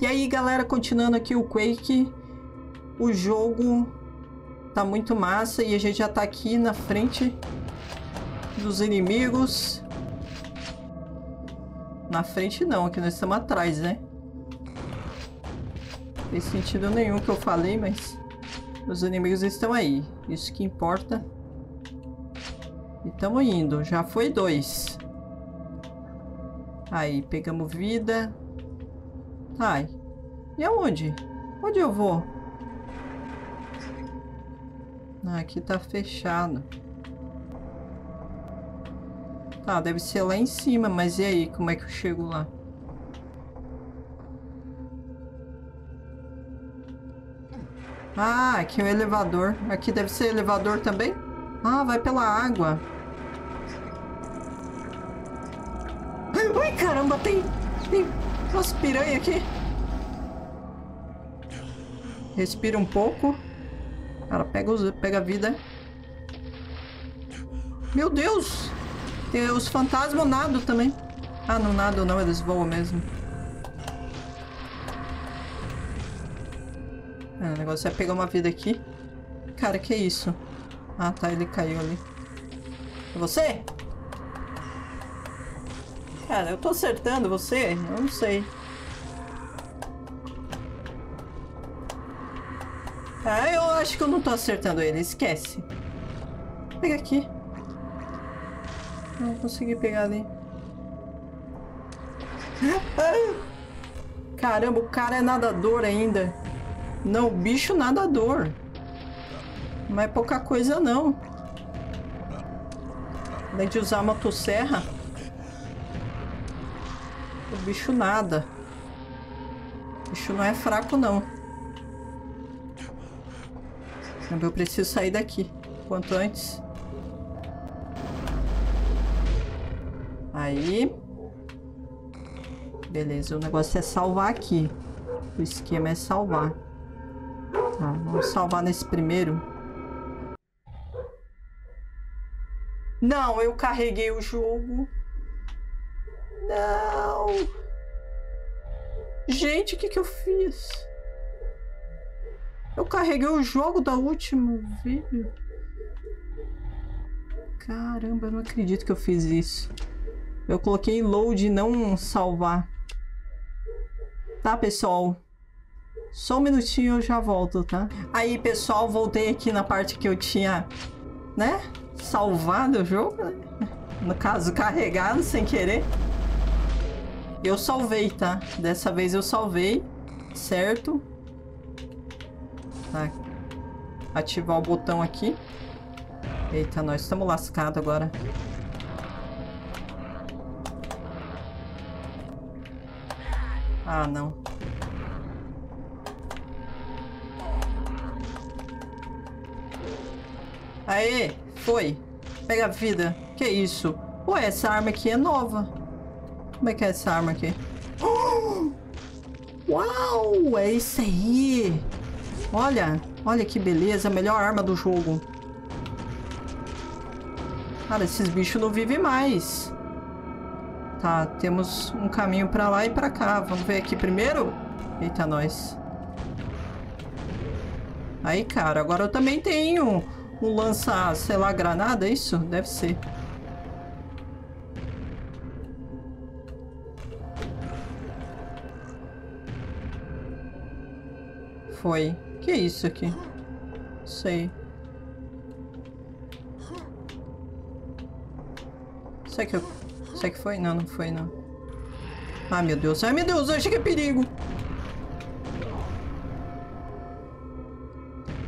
E aí, galera, continuando aqui o Quake, o jogo tá muito massa e a gente já tá aqui na frente dos inimigos. Na frente não, aqui nós estamos atrás, né? Não tem sentido nenhum que eu falei, mas os inimigos estão aí, isso que importa. E estamos indo, já foi 2. Aí, pegamos vida. Ai, e aonde? Onde eu vou? Ah, aqui tá fechado. Tá, deve ser lá em cima, mas e aí? Como é que eu chego lá? Ah, aqui é o elevador. Aqui deve ser elevador também? Ah, vai pela água. Ai, caramba, tem umas piranha aqui. Respira um pouco. Cara, pega a vida. Meu Deus! Tem os fantasmas nadam também. Ah, não nadam não, eles voam mesmo. É, o negócio é pegar uma vida aqui. Cara, que isso? Ah, tá, ele caiu ali. É você? Cara, eu tô acertando você? Eu não sei. Ah, eu acho que eu não tô acertando ele. Esquece. Pega aqui. Não consegui pegar ali. Caramba, o cara é nadador ainda. Não, o bicho nadador. Não é pouca coisa, não. Além de usar a motosserra. O bicho nada. O bicho não é fraco, não. Eu preciso sair daqui quanto antes. Aí. Beleza, o negócio é salvar aqui. O esquema é salvar. Tá, vamos salvar nesse primeiro. Não, eu carreguei o jogo. Não! Gente, o que que eu fiz? Eu carreguei o jogo do último vídeo. Caramba, eu não acredito que eu fiz isso. Eu coloquei load e não salvar. Tá, pessoal? Só um minutinho eu já volto, tá? Aí, pessoal, voltei aqui na parte que eu tinha, né? Salvado o jogo, né? No caso, carregado sem querer. Eu salvei, tá? Dessa vez eu salvei, certo? Tá. Ativar o botão aqui. Eita, nós estamos lascados agora. Ah, não. Aê, foi. Pega a vida. Que isso? Ué, essa arma aqui é nova. Como é que é essa arma aqui? Oh! Uau! É isso aí! Olha! Olha que beleza! A melhor arma do jogo! Cara, esses bichos não vivem mais! Tá, temos um caminho pra lá e pra cá. Vamos ver aqui primeiro? Eita, nós! Aí, cara, agora eu também tenho um lança, sei lá, granada, é isso? Deve ser. Foi. Que é isso aqui? Sei. Será que foi? Não, não foi não. Ai, meu Deus. Ai, meu Deus. Eu achei que é perigo.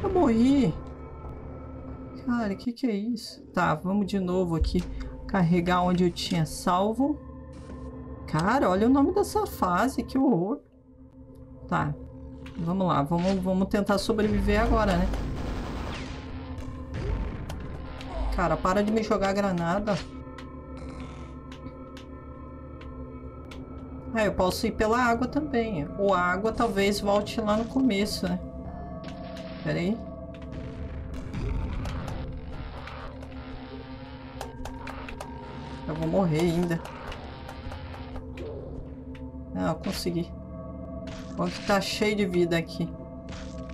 Eu morri. Cara, o que é isso? Tá, vamos de novo aqui. Carregar onde eu tinha salvo. Cara, olha o nome dessa fase. Que horror. Tá. Vamos lá, vamos tentar sobreviver agora, né? Cara, para de me jogar granada. Ah, eu posso ir pela água também. Ou a água talvez volte lá no começo, né? Pera aí. Eu vou morrer ainda. Ah, eu consegui. Bom que tá cheio de vida aqui.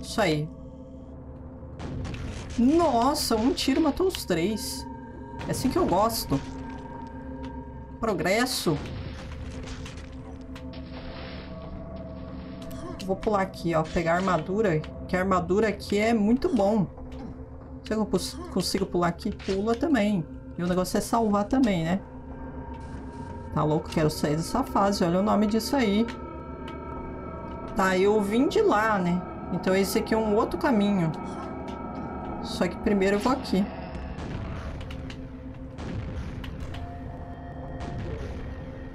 Isso aí. Nossa, um tiro matou os três. É assim que eu gosto. Progresso. Vou pular aqui, ó. Pegar a armadura. Que a armadura aqui é muito bom. Se eu consigo pular aqui, pula também. E o negócio é salvar também, né? Tá louco? Quero sair dessa fase. Olha o nome disso aí. Tá, eu vim de lá, né? Então esse aqui é um outro caminho. Só que primeiro eu vou aqui.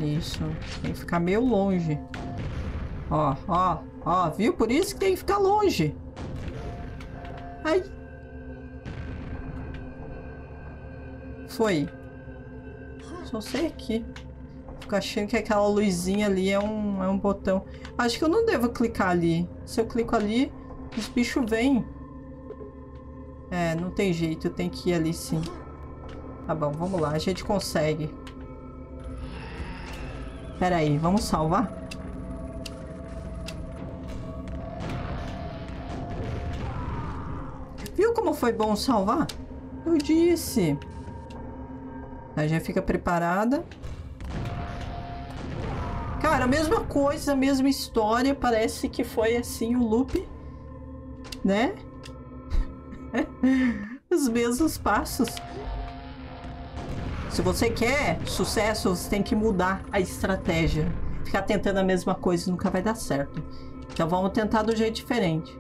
Isso. Tem que ficar meio longe. Ó, ó, ó. Viu? Por isso que tem que ficar longe. Ai. Foi. Só sei aqui. Fico achando que aquela luzinha ali é um botão. Acho que eu não devo clicar ali. Se eu clico ali, os bichos vêm. É, não tem jeito. Eu tenho que ir ali sim. Tá bom, vamos lá. A gente consegue. Pera aí, vamos salvar? Viu como foi bom salvar? Eu disse. Aí já fica preparada. Cara, a mesma coisa, a mesma história. Parece que foi assim o loop, né? Os mesmos passos. Se você quer sucesso, você tem que mudar a estratégia. Ficar tentando a mesma coisa nunca vai dar certo. Então vamos tentar do jeito diferente.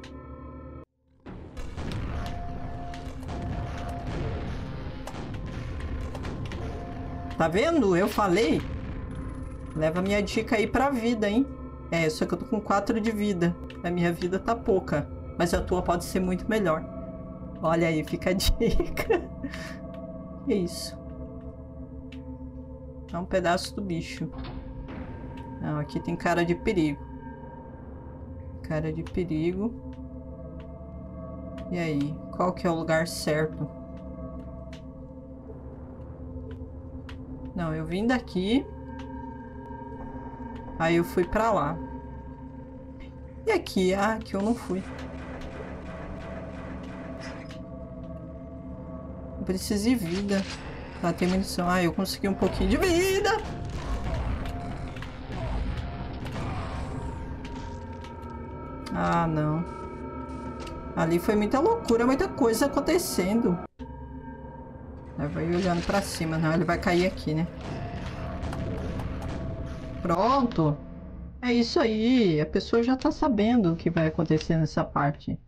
Tá vendo? Eu falei. Leva minha dica aí pra vida, hein? É, só que eu tô com 4 de vida. A minha vida tá pouca. Mas a tua pode ser muito melhor. Olha aí, fica a dica. É isso. É um pedaço do bicho. Não, aqui tem cara de perigo. Cara de perigo. E aí? Qual que é o lugar certo? Não, eu vim daqui. Aí eu fui pra lá. E aqui? Ah, aqui eu não fui. Eu preciso de vida. Tá, tem munição. Ah, eu consegui um pouquinho de vida. Ah, não. Ali foi muita loucura, muita coisa acontecendo. Vai olhando pra cima, não. Ele vai cair aqui, né? Pronto. É isso aí. A pessoa já tá sabendo o que vai acontecer nessa parte.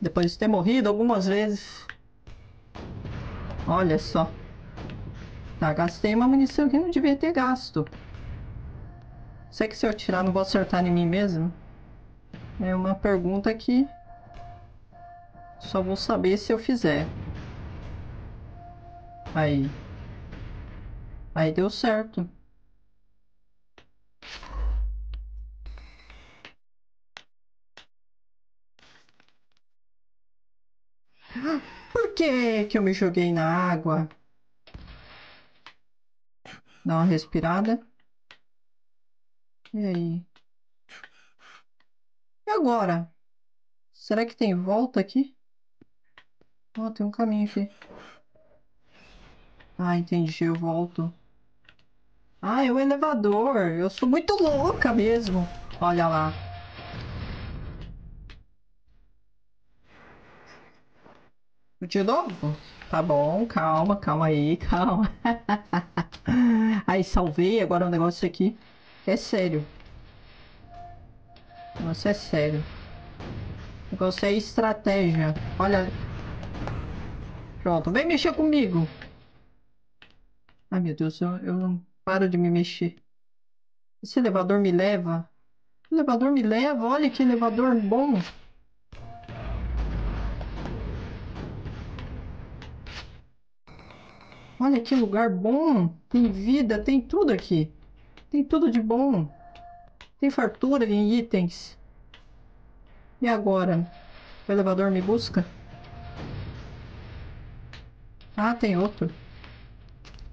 Depois de ter morrido algumas vezes. Olha só. Tá, gastei uma munição que não devia ter gasto. Será que se eu tirar não vou acertar em mim mesmo? É uma pergunta que... só vou saber se eu fizer. Aí. Aí deu certo. Por que que eu me joguei na água? Dá uma respirada. E aí? E agora? Será que tem volta aqui? Ó, tem um caminho aqui. Ah, entendi, eu volto. Ah, é o elevador. Eu sou muito louca mesmo. Olha lá. De novo? Tá bom, calma, calma aí, calma. Aí salvei, agora o negócio aqui. É sério. Nossa, é sério. O negócio é estratégia. Olha. Pronto, vem mexer comigo. Ai, meu Deus, eu não paro de me mexer. Esse elevador me leva. O elevador me leva, olha que elevador bom. Olha que lugar bom. Tem vida, tem tudo aqui. Tem tudo de bom. Tem fartura em itens. E agora? O elevador me busca? Ah, tem outro.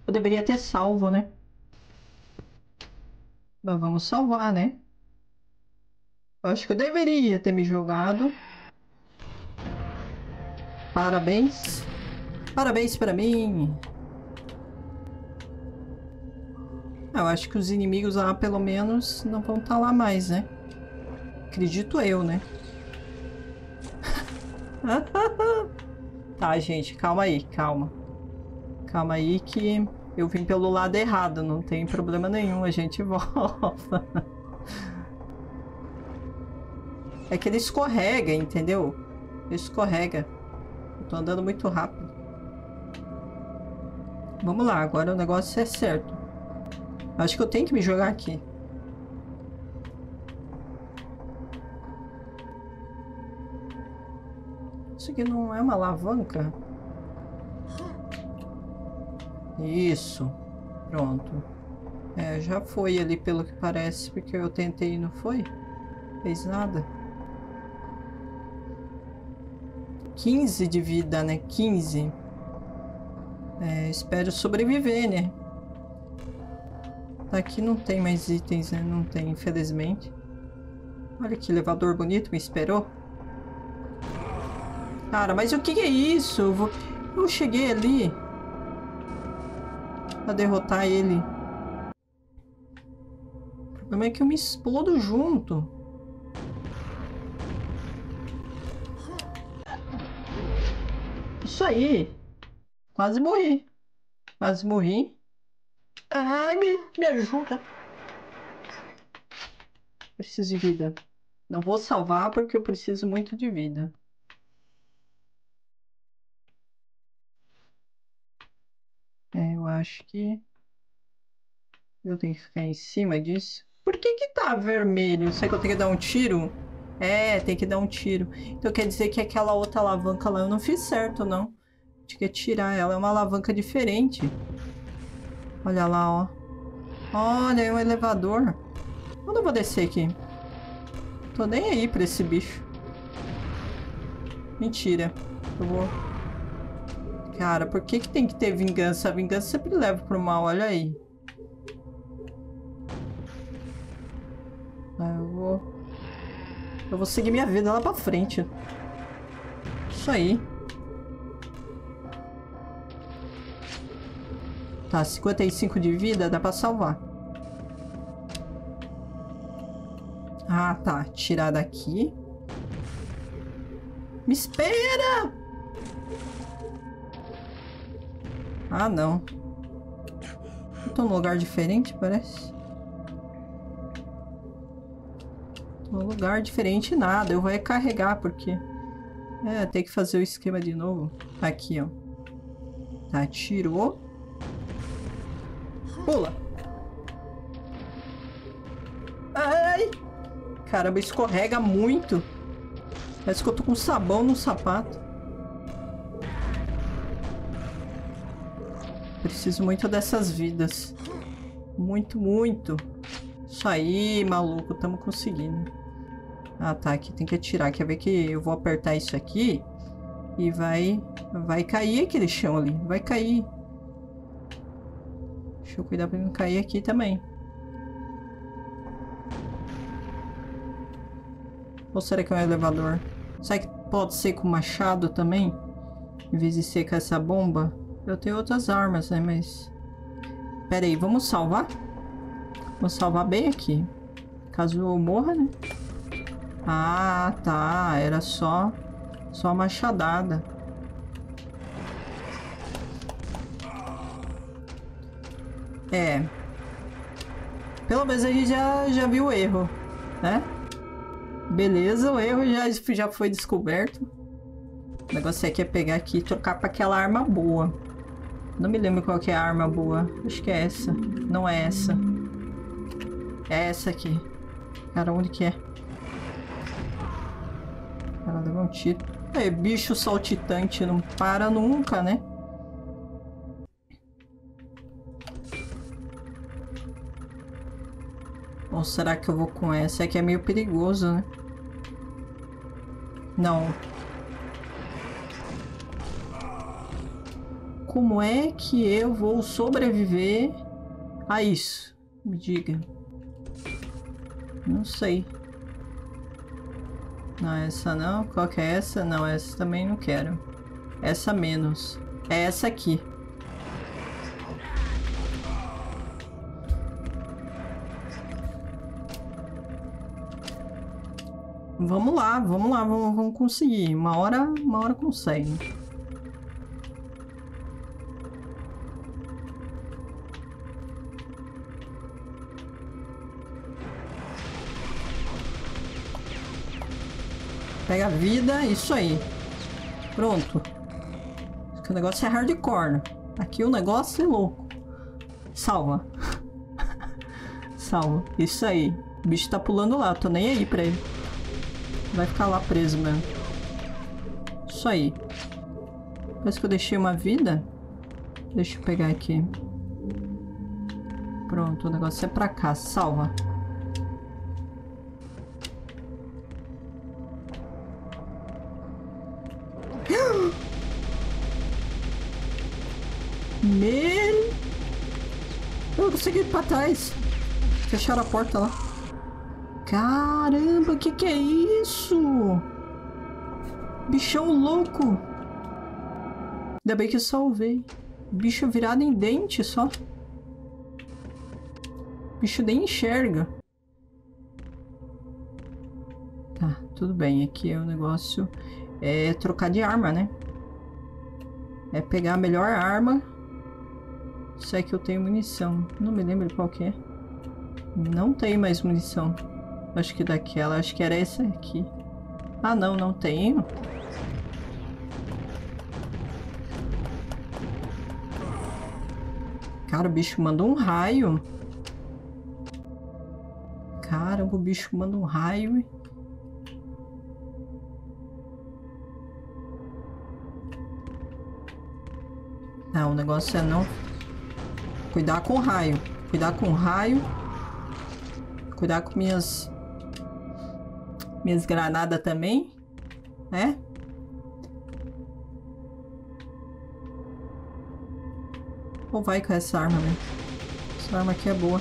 Eu deveria ter salvo, né? Mas vamos salvar, né? Acho que eu deveria ter me jogado. Parabéns. Parabéns pra mim. Eu acho que os inimigos lá, pelo menos, não vão estar lá mais, né? Acredito eu, né? Tá, gente, calma aí, calma. Calma aí que eu vim pelo lado errado, não tem problema nenhum, a gente volta. É que ele escorrega, entendeu? Ele escorrega. Eu tô andando muito rápido. Vamos lá, agora o negócio é certo. Acho que eu tenho que me jogar aqui. Isso aqui não é uma alavanca? Isso. Pronto. É, já foi ali pelo que parece, porque eu tentei e não foi. Fez nada. 15 de vida, né? 15. É, espero sobreviver, né? Aqui não tem mais itens, né? Não tem, infelizmente. Olha que elevador bonito, me esperou. Cara, mas o que é isso? Eu cheguei ali pra derrotar ele. O problema é que eu me explodo junto. Isso aí. Quase morri. Quase morri. Ai, me ajuda. Preciso de vida. Não vou salvar porque eu preciso muito de vida. É, eu acho que... eu tenho que ficar em cima disso. Por que que tá vermelho? Será que eu tenho que dar um tiro? É, tem que dar um tiro. Então quer dizer que aquela outra alavanca lá eu não fiz certo, não. Tinha que tirar ela. É uma alavanca diferente. Olha lá, ó. Olha, é um elevador. Eu não vou descer aqui. Tô nem aí pra esse bicho. Mentira. Eu vou... Cara, por que que tem que ter vingança? A vingança sempre leva pro mal, olha aí. Eu vou seguir minha vida lá pra frente. Isso aí. Tá, 55 de vida, dá pra salvar. Ah, tá. Tirar daqui. Me espera! Ah, não. Eu tô num lugar diferente, parece. Tô num lugar diferente nada. Eu vou recarregar, porque... é, tem que fazer o esquema de novo. Aqui, ó. Tá, tirou. Pula. Ai. Caramba, escorrega muito. Parece que eu tô com sabão no sapato. Preciso muito dessas vidas. Muito, muito. Isso aí, maluco. Tamo conseguindo. Ah, tá. Aqui tem que atirar. Quer ver que eu vou apertar isso aqui? E vai cair aquele chão ali. Vai cair. Deixa eu cuidar pra não cair aqui também. Ou será que é um elevador? Será que pode ser com machado também? Em vez de ser com essa bomba? Eu tenho outras armas, né? Mas... pera aí, vamos salvar? Vamos salvar bem aqui. Caso eu morra, né? Ah, tá. Era só machadada. É. Pelo menos a gente já viu o erro, né? Beleza, o erro já foi descoberto. O negócio aqui é pegar aqui e trocar pra aquela arma boa. Não me lembro qual que é a arma boa. Acho que é essa. Não é essa. É essa aqui. Cara, onde que é? Ela levou um tiro. É, bicho saltitante. Não para nunca, né? Ou será que eu vou com essa? É que é meio perigoso, né? Não. Como é que eu vou sobreviver a isso? Me diga. Não sei. Não, essa não. Qual que é essa? Não, essa também não quero. Essa menos. É essa aqui. Vamos lá, vamos lá, vamos conseguir. Uma hora consegue. Pega a vida, isso aí. Pronto. O negócio é hardcore, né? Aqui o negócio é louco. Salva. Salva. Isso aí. O bicho tá pulando lá, tô nem aí pra ele. Vai ficar lá preso mesmo. Isso aí. Parece que eu deixei uma vida. Deixa eu pegar aqui. Pronto, o negócio é pra cá. Salva. Meu... eu não consegui ir pra trás. Fecharam a porta lá. Caramba, que é isso? Bichão louco. Ainda bem que eu salvei. Bicho virado em dente só. Bicho nem enxerga. Tá, tudo bem. Aqui é o negócio... é trocar de arma, né? É pegar a melhor arma. Isso é que eu tenho munição. Não me lembro qual que é. Não tenho mais munição. Acho que daquela, acho que era essa aqui. Ah, não, não tenho. Cara, o bicho manda um raio. Caramba, o bicho manda um raio. Não, o negócio é não... cuidar com o raio. Cuidar com o raio. Cuidar com minhas... minhas granadas também, né? Ou vai com essa arma mesmo. Essa arma aqui é boa.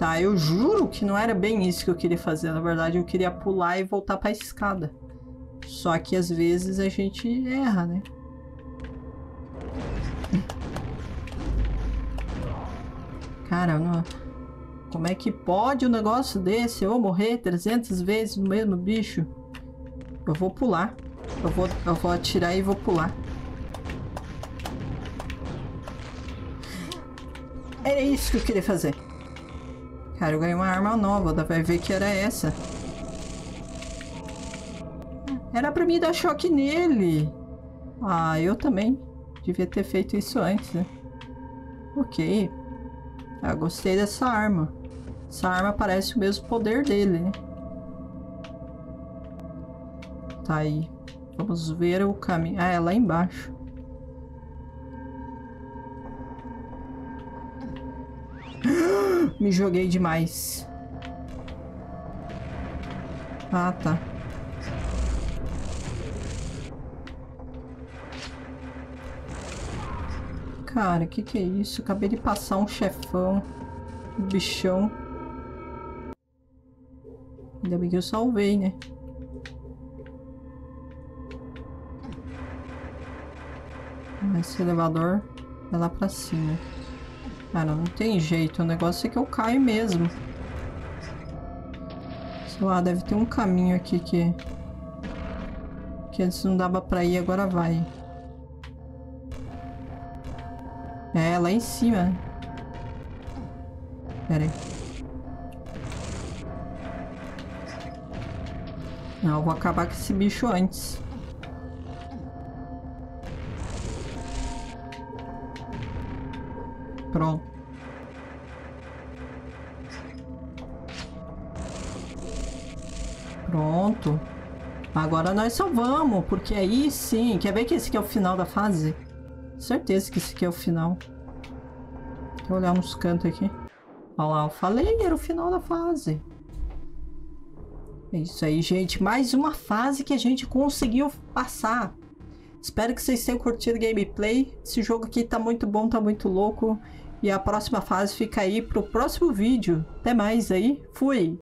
Tá, eu juro que não era bem isso que eu queria fazer. Na verdade, eu queria pular e voltar pra escada. Só que às vezes a gente erra, né? Cara, não... como é que pode um negócio desse? Eu vou morrer 300 vezes no mesmo bicho. Eu vou pular. Eu vou atirar e vou pular. Era isso que eu queria fazer. Cara, eu ganhei uma arma nova. Vai ver que era essa. Era pra mim dar choque nele. Ah, eu também. Devia ter feito isso antes, né? Ok. Ah, gostei dessa arma. Essa arma parece o mesmo poder dele, né? Tá aí. Vamos ver o caminho. Ah, é lá embaixo. Me joguei demais. Ah, tá. Cara, que é isso? Acabei de passar um chefão, um bichão. Ainda bem que eu salvei, né? Esse elevador vai lá pra cima. Cara, não tem jeito. O negócio é que eu caio mesmo. Sei lá, deve ter um caminho aqui que antes não dava pra ir, agora vai. É, lá em cima. Pera aí. Não, eu vou acabar com esse bicho antes. Pronto. Pronto. Agora nós salvamos, porque aí sim. Quer ver que esse aqui é o final da fase? Certeza que esse aqui é o final. Deixa eu olhar nos cantos aqui. Olha lá, eu falei, era o final da fase. É isso aí, gente. Mais uma fase que a gente conseguiu passar. Espero que vocês tenham curtido o gameplay. Esse jogo aqui tá muito bom, tá muito louco. E a próxima fase fica aí pro próximo vídeo. Até mais aí. Fui!